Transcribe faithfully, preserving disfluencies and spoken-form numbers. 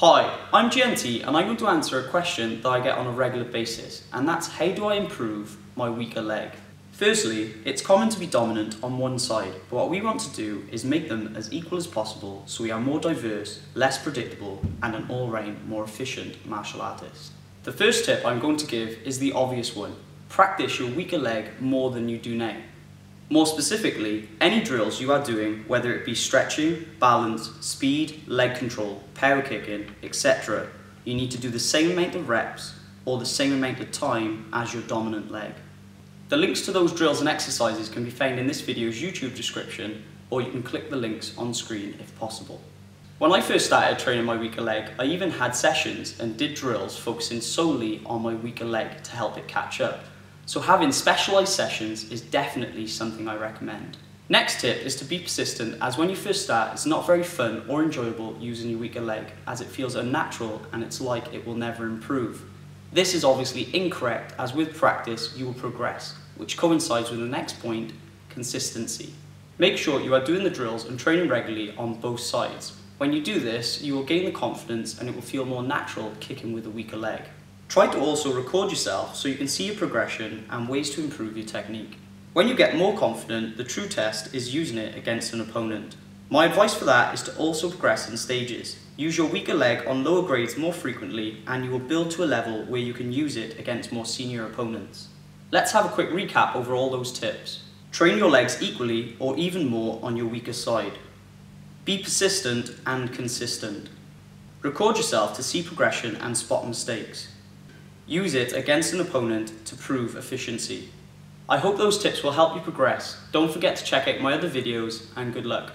Hi, I'm G N T and I'm going to answer a question that I get on a regular basis, and that's how do I improve my weaker leg? Firstly, it's common to be dominant on one side, but what we want to do is make them as equal as possible so we are more diverse, less predictable and an all-round more efficient martial artist. The first tip I'm going to give is the obvious one. Practice your weaker leg more than you do now. More specifically, any drills you are doing, whether it be stretching, balance, speed, leg control, power kicking, et cetera, you need to do the same amount of reps or the same amount of time as your dominant leg. The links to those drills and exercises can be found in this video's YouTube description, or you can click the links on screen if possible. When I first started training my weaker leg, I even had sessions and did drills focusing solely on my weaker leg to help it catch up. So having specialised sessions is definitely something I recommend. Next tip is to be persistent, as when you first start it's not very fun or enjoyable using your weaker leg, as it feels unnatural and it's like it will never improve. This is obviously incorrect, as with practice you will progress, which coincides with the next point, consistency. Make sure you are doing the drills and training regularly on both sides. When you do this, you will gain the confidence and it will feel more natural kicking with a weaker leg. Try to also record yourself so you can see your progression and ways to improve your technique. When you get more confident, the true test is using it against an opponent. My advice for that is to also progress in stages. Use your weaker leg on lower grades more frequently and you will build to a level where you can use it against more senior opponents. Let's have a quick recap over all those tips. Train your legs equally or even more on your weaker side. Be persistent and consistent. Record yourself to see progression and spot mistakes. Use it against an opponent to prove efficiency. I hope those tips will help you progress. Don't forget to check out my other videos, and good luck.